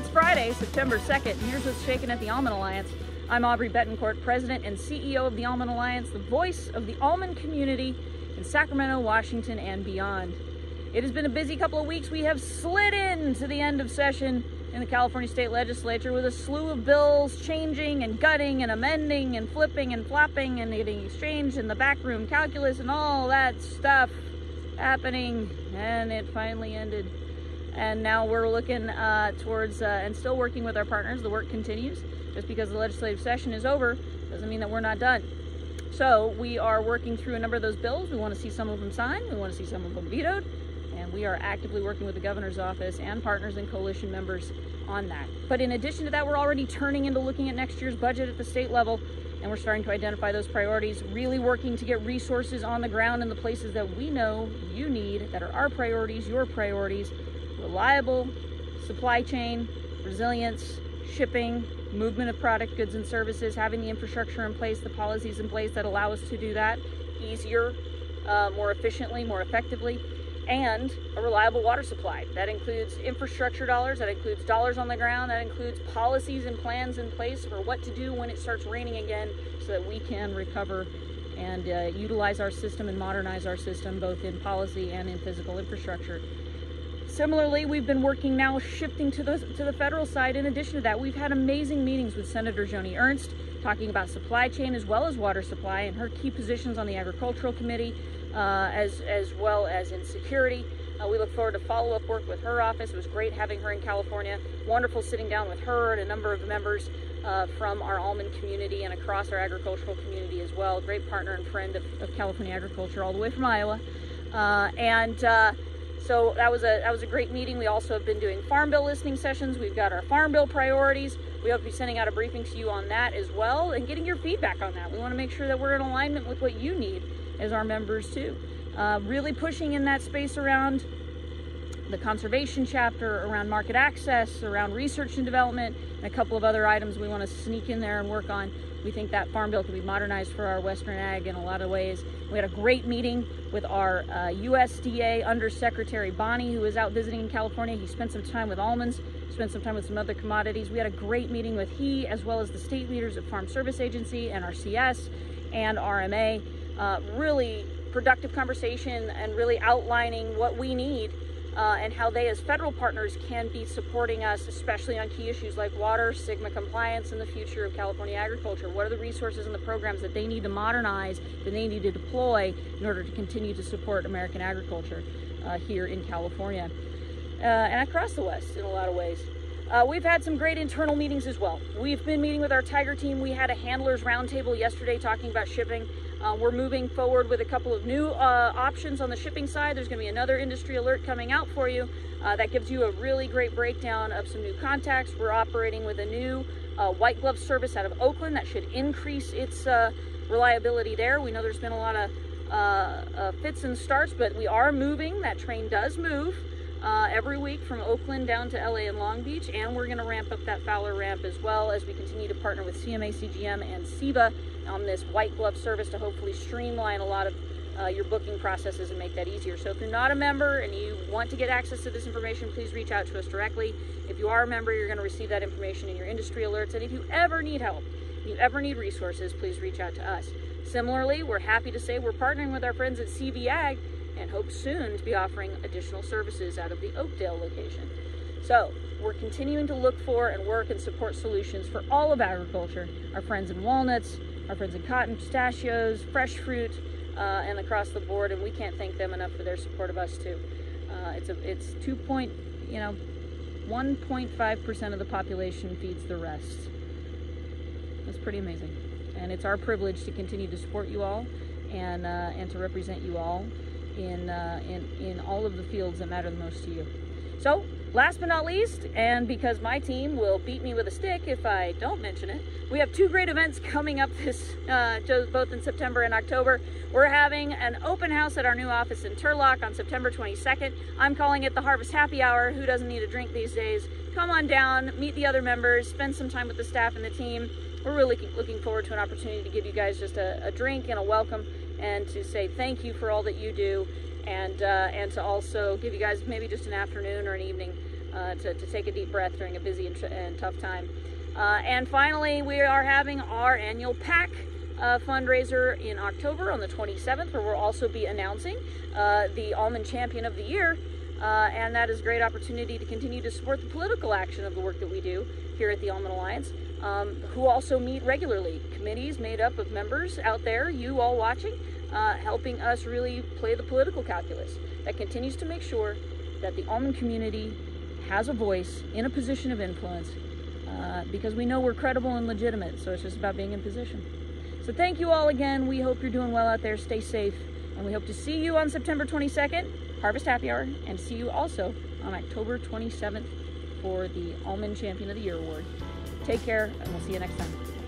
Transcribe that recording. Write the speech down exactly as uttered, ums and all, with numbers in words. It's Friday, September second, and here's what's shaking at the Almond Alliance. I'm Aubrey Bettencourt, President and C E O of the Almond Alliance, the voice of the almond community in Sacramento, Washington, and beyond. It has been a busy couple of weeks. We have slid in to the end of session in the California State Legislature with a slew of bills changing and gutting and amending and flipping and flopping and getting exchanged in the backroom calculus and all that stuff happening, and it finally ended. And now we're looking uh, towards, uh, and still working with our partners. The work continues. Just because the legislative session is over doesn't mean that we're not done. So we are working through a number of those bills. We want to see some of them signed. We want to see some of them vetoed. And we are actively working with the governor's office and partners and coalition members on that. But in addition to that, we're already turning into looking at next year's budget at the state level. And we're starting to identify those priorities, really working to get resources on the ground in the places that we know you need, that are our priorities, your priorities. Reliable supply chain, resilience, shipping, movement of product, goods, and services, having the infrastructure in place, the policies in place that allow us to do that easier, uh, more efficiently, more effectively, and a reliable water supply. That includes infrastructure dollars, that includes dollars on the ground, that includes policies and plans in place for what to do when it starts raining again so that we can recover and uh, utilize our system and modernize our system both in policy and in physical infrastructure. Similarly, we've been working now shifting to the, to the federal side. In addition to that, we've had amazing meetings with Senator Joni Ernst talking about supply chain as well as water supply and her key positions on the Agricultural Committee uh, as, as well as in security. Uh, we look forward to follow-up work with her office. It was great having her in California. Wonderful sitting down with her and a number of members uh, from our almond community and across our agricultural community as well. Great partner and friend of, of California agriculture all the way from Iowa. Uh, and. Uh, So that was a that was a great meeting. We also have been doing farm bill listening sessions. We've got our farm bill priorities. We hope to be sending out a briefing to you on that as well and getting your feedback on that. We want to make sure that we're in alignment with what you need as our members too. Uh, really pushing in that space around the conservation chapter, around market access, around research and development, and a couple of other items we want to sneak in there and work on. We think that farm bill can be modernized for our Western Ag in a lot of ways. We had a great meeting with our uh, U S D A Undersecretary Bonnie, who was out visiting in California. He spent some time with almonds, spent some time with some other commodities. We had a great meeting with he, as well as the state leaders of Farm Service Agency, N R C S, and R M A. Uh, really productive conversation and really outlining what we need Uh, and how they as federal partners can be supporting us, especially on key issues like water, SIGMA compliance, and the future of California agriculture. What are the resources and the programs that they need to modernize, that they need to deploy in order to continue to support American agriculture uh, here in California uh, and across the West in a lot of ways. Uh, we've had some great internal meetings as well. We've been meeting with our Tiger team. We had a handlers roundtable yesterday talking about shipping. Uh, we're moving forward with a couple of new uh, options on the shipping side. There's going to be another industry alert coming out for you uh, that gives you a really great breakdown of some new contacts. We're operating with a new uh, white glove service out of Oakland that should increase its uh, reliability there. We know there's been a lot of uh, uh, fits and starts, but we are moving. That train does move. Uh, every week from Oakland down to L A and Long Beach, and we're going to ramp up that Fowler ramp as well as we continue to partner with C M A C G M and Ceva on this white glove service to hopefully streamline a lot of uh, your booking processes and make that easier. So if you're not a member and you want to get access to this information, please reach out to us directly. If you are a member, you're going to receive that information in your industry alerts, and if you ever need help, if you ever need resources, please reach out to us. Similarly, we're happy to say we're partnering with our friends at C V A G and hope soon to be offering additional services out of the Oakdale location. So we're continuing to look for and work and support solutions for all of agriculture, our friends in walnuts, our friends in cotton, pistachios, fresh fruit, uh, and across the board, and we can't thank them enough for their support of us too. Uh, it's a, it's two point, you know, one point five percent of the population feeds the rest. That's pretty amazing. And it's our privilege to continue to support you all and, uh, and to represent you all In, uh, in, in all of the fields that matter the most to you. So last but not least, and because my team will beat me with a stick if I don't mention it, we have two great events coming up this, uh, both in September and October. We're having an open house at our new office in Turlock on September twenty-second. I'm calling it the Harvest Happy Hour. Who doesn't need a drink these days? Come on down, meet the other members, spend some time with the staff and the team. We're really looking forward to an opportunity to give you guys just a, a drink and a welcome, and to say thank you for all that you do, and uh, and to also give you guys maybe just an afternoon or an evening uh, to, to take a deep breath during a busy and, tr and tough time. Uh, and finally, we are having our annual PAC uh, fundraiser in October on the twenty-seventh, where we'll also be announcing uh, the Almond Champion of the Year. Uh, and that is a great opportunity to continue to support the political action of the work that we do here at the Almond Alliance, um, who also meet regularly. Committees made up of members out there, you all watching, uh, helping us really play the political calculus that continues to make sure that the almond community has a voice in a position of influence, uh, because we know we're credible and legitimate, so it's just about being in position. So thank you all again. We hope you're doing well out there. Stay safe, and we hope to see you on September twenty-second. Harvest Happy Hour, and see you also on October twenty-seventh for the Almond Champion of the Year Award. Take care, and we'll see you next time.